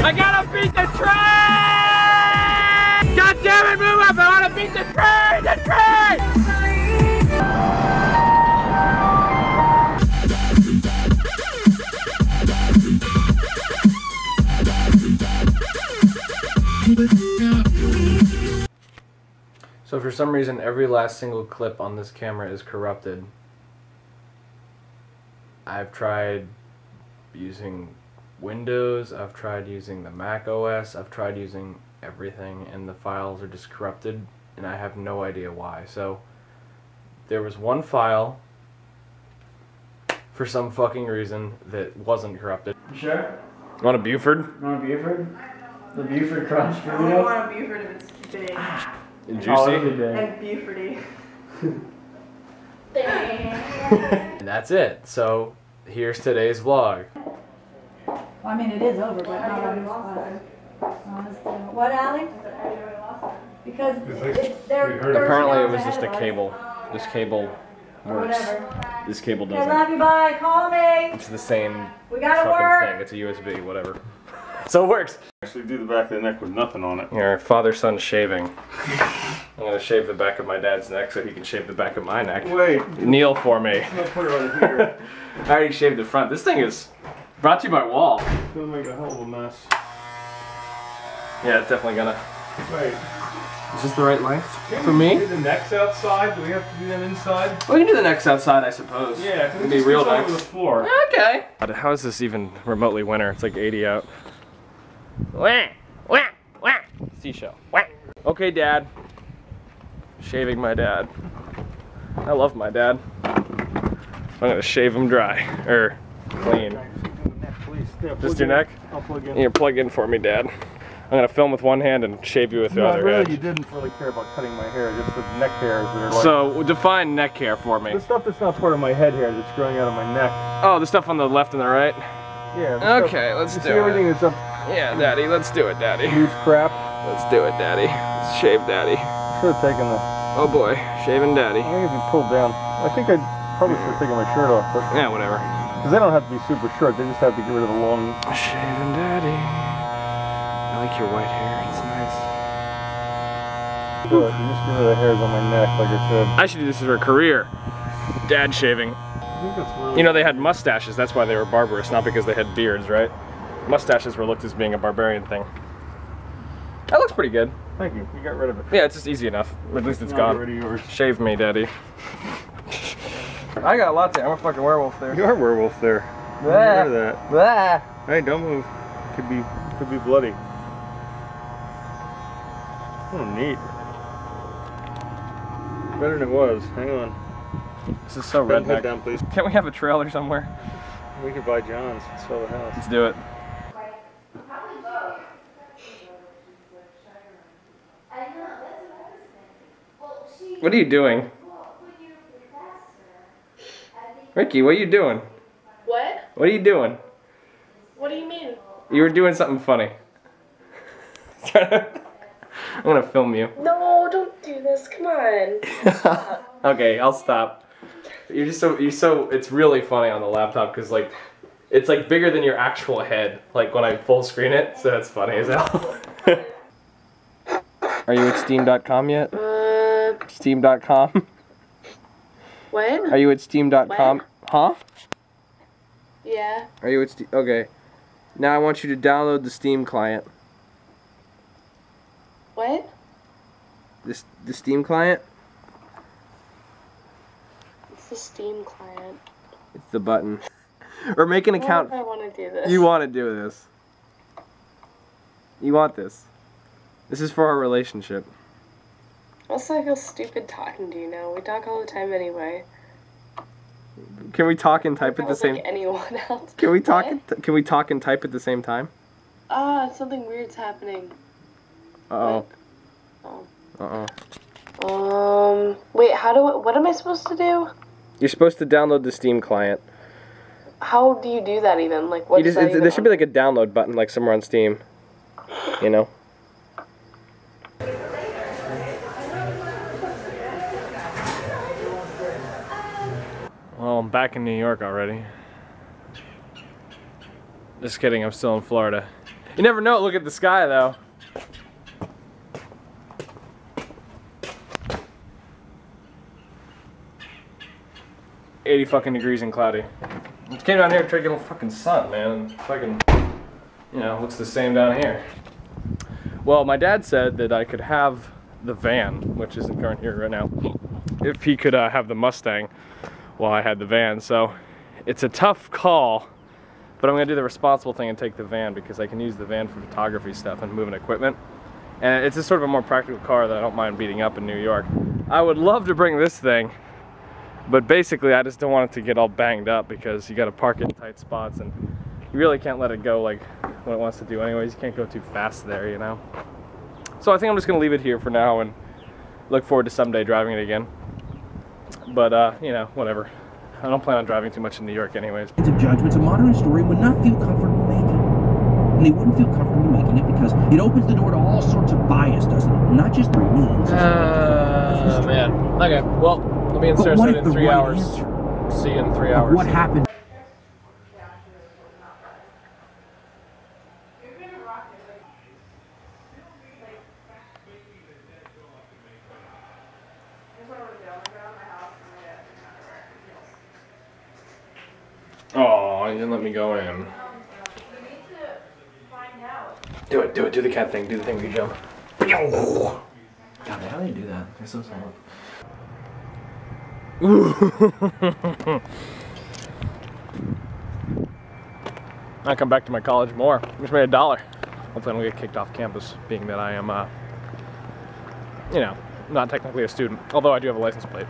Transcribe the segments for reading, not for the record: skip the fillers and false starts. I gotta beat the train! God damn it, move up! I wanna beat the train! The train! So for some reason, every last single clip on this camera is corrupted. I've tried using Windows, I've tried using the Mac OS, I've tried using everything, and the files are just corrupted and I have no idea why. So there was one file for some fucking reason that wasn't corrupted. You sure? You want a Buford? You want a Buford? The Buford Crunch video? I don't want a Buford if it's big. And juicy? And Bufordy. And that's it. So here's today's vlog. I mean, it is over, but not on this one. What, Alex? Because apparently it was just a cable. This cable works. Whatever. This cable doesn't. I love you, bye. Call me. It's the same fucking thing. It's a USB, whatever. So it works. Actually, do the back of the neck with nothing on it. Your father-son shaving. I'm gonna shave the back of my dad's neck so he can shave the back of my neck. Wait. Kneel for me. I'm gonna put it right here. I already shaved the front. This thing is. Brought to you by Wall. It's gonna make a hell of a mess. Yeah, it's definitely gonna. Wait. Is this the right length for me? Can we do the necks outside? Do we have to do them inside? We can do the necks outside, I suppose. Yeah, it can be real necks. The floor. Okay. How is this even remotely winter? It's like 80 out. Wah, wah, wah. Seashell. Wah. Okay, Dad. Shaving my dad. I love my dad. I'm gonna shave him dry or clean. Yeah, just your neck? I'll plug in. You're plug in for me, Dad. I'm gonna film with one hand and shave you with the other hand. You didn't really care about cutting my hair, just the neck hairs that are like... So, define neck hair for me. The stuff that's not part of my head hair that's growing out of my neck. Oh, the stuff on the left and the right? Yeah. Okay, let's do it. Everything that's up... Yeah, Daddy, let's do it, Daddy. Huge crap. Let's do it, Daddy. Let's shave Daddy. Should have taken the... Oh boy, shaving Daddy. I think if you pulled down... I think I probably should have taken my shirt off, but... Yeah, whatever. Because they don't have to be super short, they just have to get rid of the long... Shaving Daddy. I like your white hair, it's nice. Good, you just get rid of the hairs on my neck, like I said. I should do this as a career. Dad shaving. I think that's really... You know, they had mustaches, that's why they were barbarous, not because they had beards, right? Mustaches were looked as being a barbarian thing. That looks pretty good. Thank you, you got rid of it. Yeah, it's just easy enough. Or at least it's gone. Already yours. Shave me, Daddy. I got a latte. I'm a fucking werewolf there. You are a werewolf there. Blah. Remember that. Blah. Hey, don't move. Could be bloody. Oh, neat. Better than it was. Hang on. This is so redneck. Head down, please. Can't we have a trailer somewhere? We could buy John's and sell the house. Let's do it. What are you doing? Ricky, what are you doing? What? What are you doing? What do you mean? You were doing something funny. I'm gonna film you. No, don't do this. Come on. Stop. Okay, I'll stop. You're just so It's really funny on the laptop because like, it's like bigger than your actual head. Like when I full screen it, so that's funny as hell. Are you at Steam.com yet? Steam.com. When? Are you at Steam.com? Huh? Yeah. Are you at Steam? Okay. Now I want you to download the Steam client. What? The Steam client? It's the Steam client. It's the button. Or make an account. I want to do this. You want to do this. You want this. This is for our relationship. Also, I feel stupid talking to you now. We talk all the time anyway. Can we talk and type at the same? Like anyone else? Can we talk? Can we talk and type at the same time? Ah, something weird's happening. Uh oh. Uh oh. Wait. How do? What am I supposed to do? You're supposed to download the Steam client. How do you do that even? Like what? There should be like a download button, like somewhere on Steam. You know. Well, I'm back in New York already. Just kidding, I'm still in Florida. You never know. Look at the sky, though. ~80 fucking degrees and cloudy. It came down here to try to get a fucking sun, man. Fucking, you know, looks the same down here. Well, my dad said that I could have the van, which isn't current here right now, if he could have the Mustang while I had the van. So it's a tough call, but I'm gonna do the responsible thing and take the van because I can use the van for photography stuff and moving equipment. And it's just sort of a more practical car that I don't mind beating up in New York. I would love to bring this thing, but basically I just don't want it to get all banged up because you gotta park it in tight spots and you really can't let it go like what it wants to do anyways. You can't go too fast there, you know? So I think I'm just gonna leave it here for now and look forward to someday driving it again. But, you know, whatever. I don't plan on driving too much in New York anyways. It's a judgment a modern historian would not feel comfortable making. And they wouldn't feel comfortable making it because it opens the door to all sorts of bias, doesn't it? Not just the means. Man. Okay, well, I'll be in Sarasota in 3 hours. See you in 3 hours. What happened? Oh, he didn't let me go in. Do it, do the cat thing, do the thing where you jump. God, how do you do that? It's so slow. I come back to my college more. I just made $1. Hopefully I don't get kicked off campus, being that I am, you know, not technically a student, although I do have a license plate.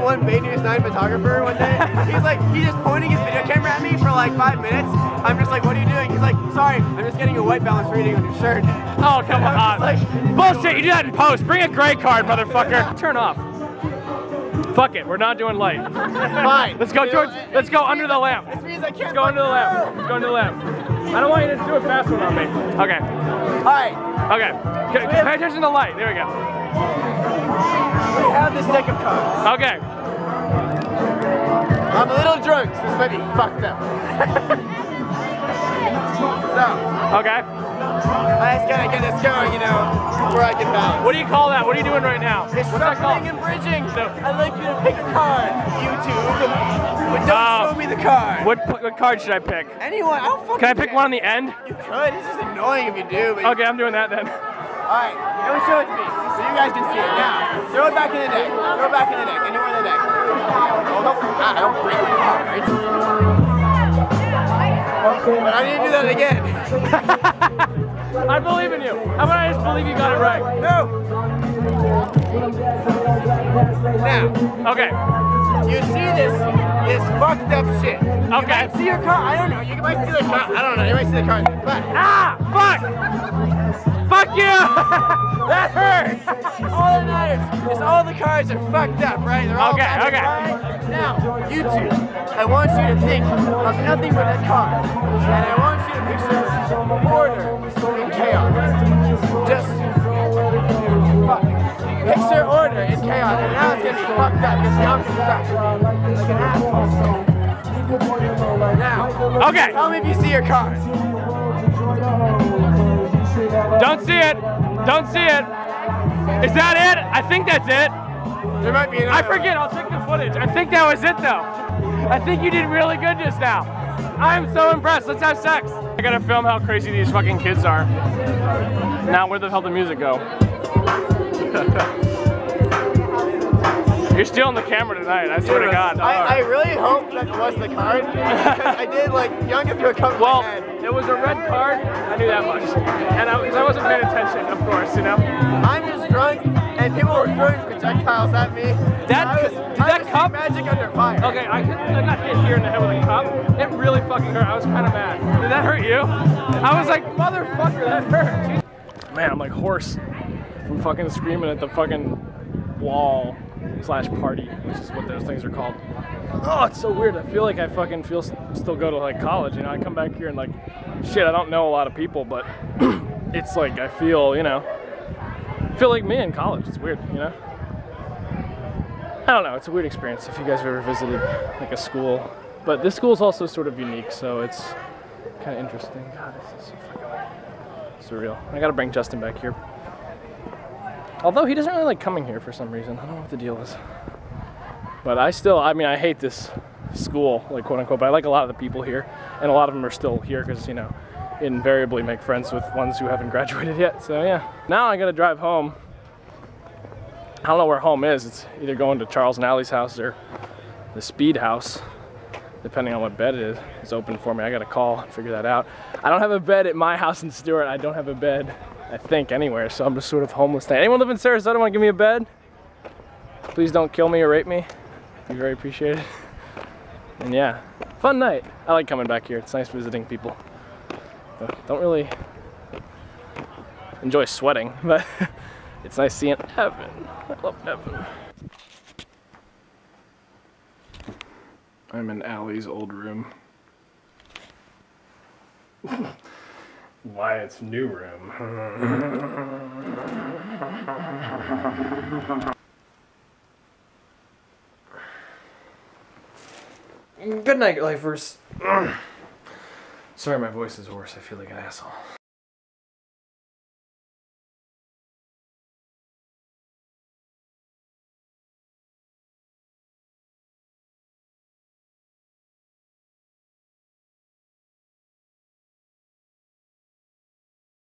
One Bay News 9 photographer one day, he's like, he's just pointing his video camera at me for like 5 minutes. I'm just like, what are you doing? He's like, sorry, I'm just getting a white balance reading on your shirt. Oh, come on. Like, bullshit, you do that in post. Bring a gray card, motherfucker. Turn off. Fuck it, we're not doing light. Fine. Let's go towards, let's go under the lamp. This means I can't. Let's go under the lamp. Let's go under the lamp. I don't want you to do a fast one on me. Okay. Alright. Okay. Pay attention to the light. There we go. We have this deck of cards. Okay. I'm a little drunk, so this might be fucked up. So. Okay. I just gotta get this going, you know, where I can balance. What do you call that? What are you doing right now? It's shuffling and bridging. So, I'd like you to pick a card, YouTube. But don't show me the card. What card should I pick? Anyone. I don't fucking Can I pick one on the end? You could. It's just annoying if you do. But okay, I'm doing that then. Alright, don't show it to me, so you guys can see it. Now, throw it back in the deck. Throw it back in the deck. Anywhere in the deck. I don't break my heart, right? But I need to do that again. I believe in you. How about I just believe you got it right? No! Now, okay. You see this fucked up shit. You might see your car. I don't know. You might see the car. I don't know. You might see the car. But fuck! Fuck you! That hurts! All that matters is all the cards are fucked up, right? They're all okay. Now, you two, I want you to think of nothing but that card. And I want you to picture order and chaos. Just fuck. Picture order and chaos. And now it's gonna be fucked up. It's now fucked. Like an asshole. Now, tell me if you see your card. Don't see it. Don't see it. Is that it? I think that's it. There might be another. I forget. I'll check the footage. I think that was it, though. I think you did really good just now. I'm so impressed. Let's have sex. I gotta film how crazy these fucking kids are. Now, where the hell did the music go? You're stealing the camera tonight, I swear to God. I really hope that was the card, because I did, like, young it through a couple of head. It was a red card, I knew that much. And I wasn't paying attention, of course, you know? I'm just drunk, and people were throwing projectiles at me. Did that cup? Magic under fire. Okay, I got hit here in the head with a cup. It really fucking hurt, I was kind of mad. Did that hurt you? I was like, motherfucker, that hurt. Man, I'm like hoarse from fucking screaming at the fucking wall/party, which is what those things are called. Oh, it's so weird. I feel like I fucking still go to like college, you know. I come back here and like, shit, I don't know a lot of people, but it's like I feel, you know, feel like me in college. It's weird, you know. I don't know, it's a weird experience if you guys have ever visited like a school. But this school is also sort of unique, so it's kind of interesting. God, this is so fucking surreal. I gotta bring Justin back here. Although he doesn't really like coming here for some reason. I don't know what the deal is. But I still, I mean, I hate this school, like quote unquote, but I like a lot of the people here. And a lot of them are still here because, you know, invariably make friends with ones who haven't graduated yet. So yeah. Now I gotta drive home. I don't know where home is. It's either going to Charles and Allie's house or the Speed house, depending on what bed it is. It's open for me. I gotta call and figure that out. I don't have a bed at my house in Stewart. I don't have a bed, I think, anywhere, so I'm just sort of homeless now. Anyone live in Sarasota wanna give me a bed? Please don't kill me or rape me. It'd be very appreciated. And yeah, fun night. I like coming back here. It's nice visiting people. But don't really enjoy sweating, but it's nice seeing Evan. I love Evan. I'm in Allie's old room. Wyatt's new room. Good night, lifers. Sorry, my voice is hoarse. I feel like an asshole.